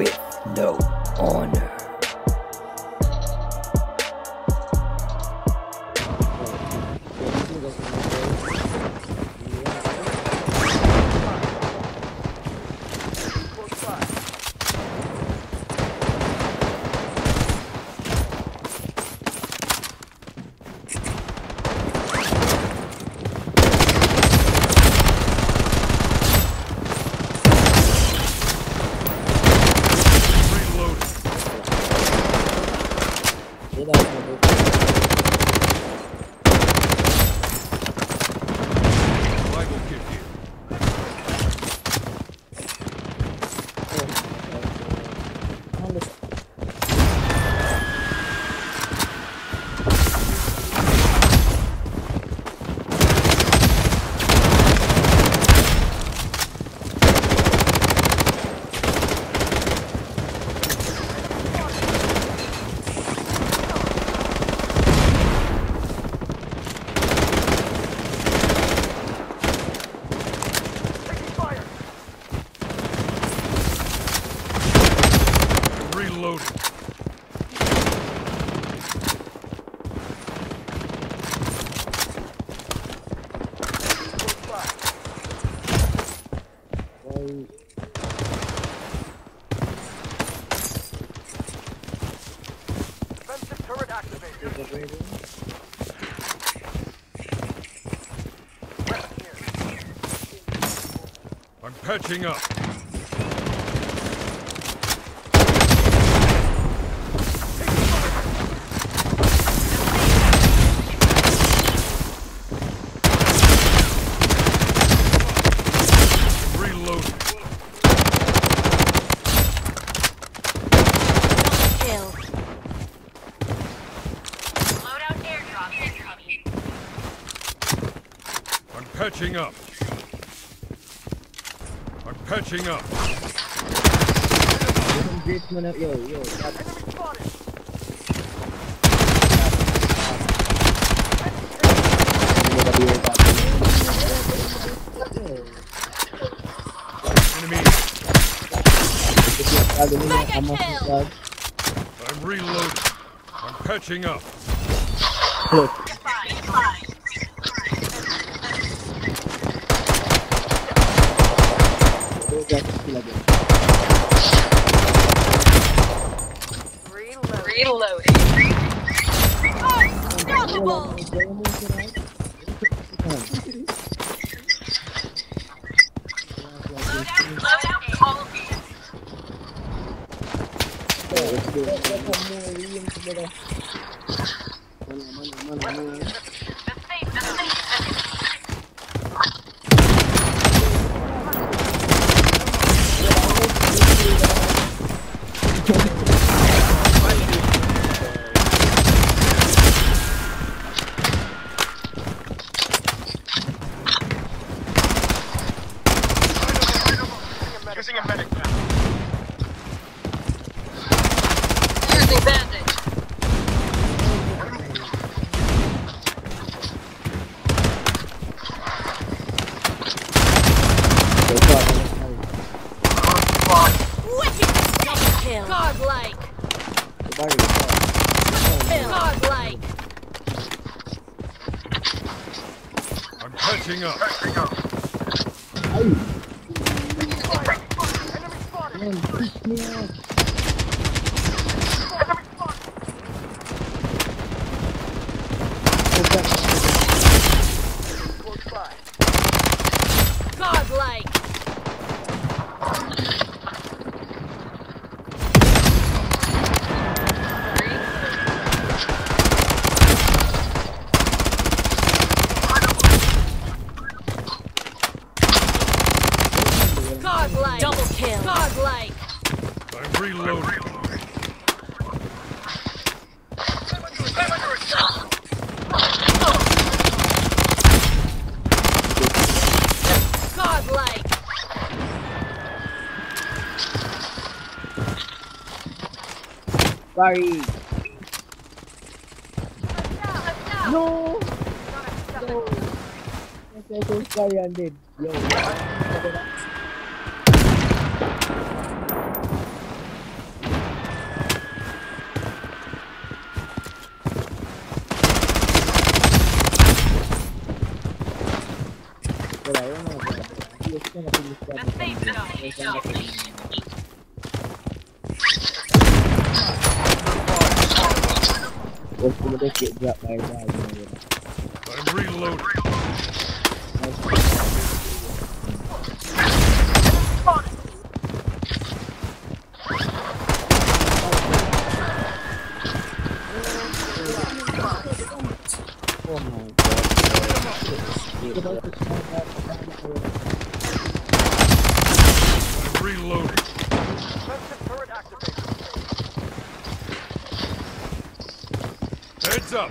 with no honor. I'm patching up. Patching up. I'm patching up. Yo, enemy. I'm reloading. I'm patching up. Look. Reloading. Unstoppable! Load out all of these. Sorry. No! No! I'm so sorry, I'm dead. Yo. I'm reloading. Heads up!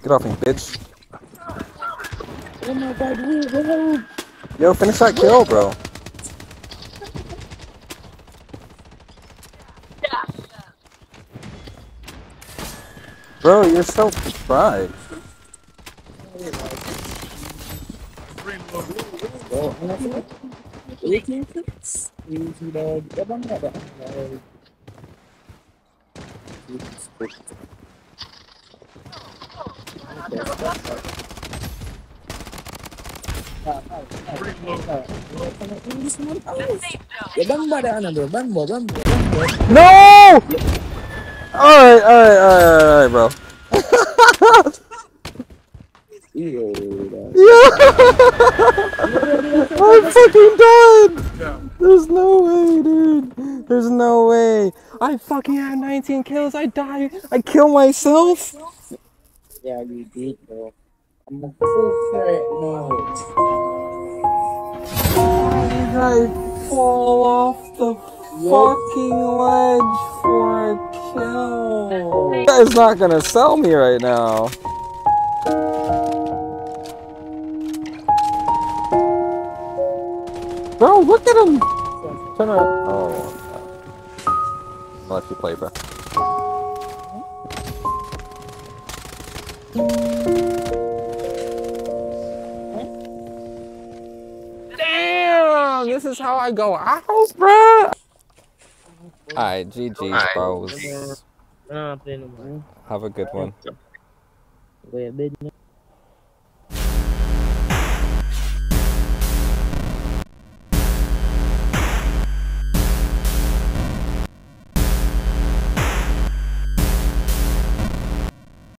Get off me, bitch. Oh my god, wait. Yo, finish that kill, bro. Bro, you're so fried. No! Alright, bro. Yo, I'm fucking done! There's no way, dude. There's no way. I fucking have 19 kills. I die. I kill myself. Yeah, you did, bro. I'm a full ferret now. Why did I fall off the fucking ledge for a kill? You guys not gonna sell me right now. Bro, look at him! Turn around. Oh, I'll let you play, bro. Damn! This is how I go out, bro! Alright, GG's, bros. Have a good one.